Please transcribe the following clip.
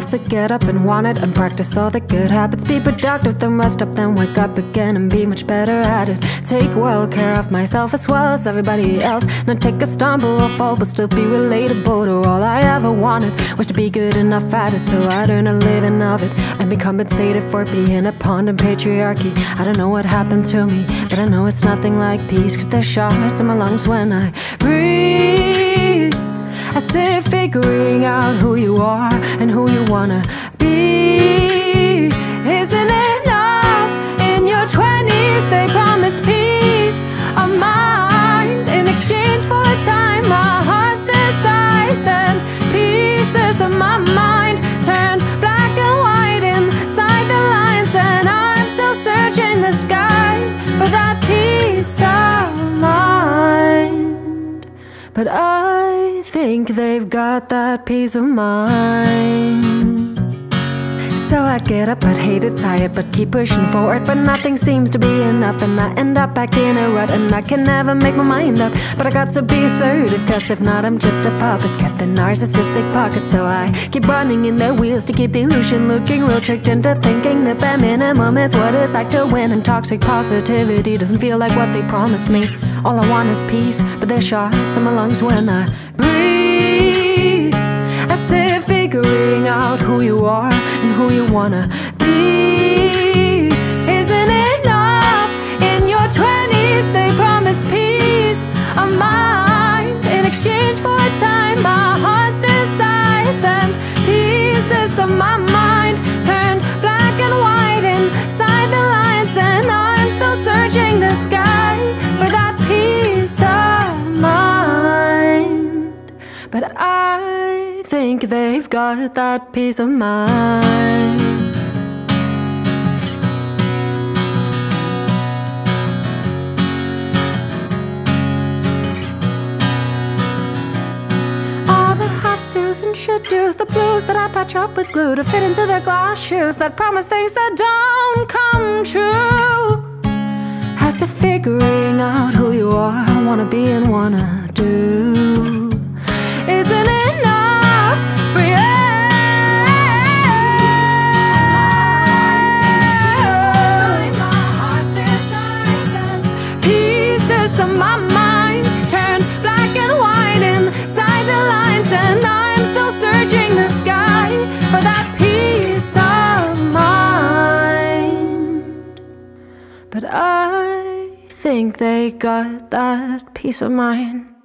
have to get up and want it and practice all the good habits. Be productive, then rest up, then wake up again and be much better at it. Take well care of myself as well as everybody else. Not take a stumble or fall, but still be relatable to all I ever wanted. Was to be good enough at it, so I'd earn a living of it and be compensated for being a pawn in patriarchy. I don't know what happened to me, but I know it's nothing like peace, 'cause there's shards in my lungs when I breathe. I say figuring out who you are and who you wanna be. Isn't it enough? In your 20s they promised peace of mind in exchange for time. My heart's desires and pieces of my mind turned black and white inside the lines, and I'm still searching the sky for that peace of mind. But I think they've got that peace of mind. So I get up, but hate it, tired, but keep pushing forward. But nothing seems to be enough, and I end up back in a rut, and I can never make my mind up. But I got to be assertive, 'cause if not, I'm just a puppet. Got the narcissistic pocket, so I keep running in their wheels to keep the illusion looking real. Tricked into thinking the bare minimum is what it's like to win, and toxic positivity doesn't feel like what they promised me. All I want is peace, but they're shards in my lungs when I breathe. I say figuring out who you are and who you wanna be isn't enough. In your 20s they promised peace of mind in exchange for time. My heart's desires and pieces of my mind turned black and white inside the lines, and I'm still searching the sky for that peace of mind. But I think they've got that peace of mind. All the have-tos and should-dos, the blues that I patch up with glue to fit into their glass shoes that promise things that don't come true. As if figuring out who you are, I wanna be and wanna do. Isn't it enough? Of my mind turned black and white inside the lines, and I'm still searching the sky for that peace of mind. But I think they got that peace of mind.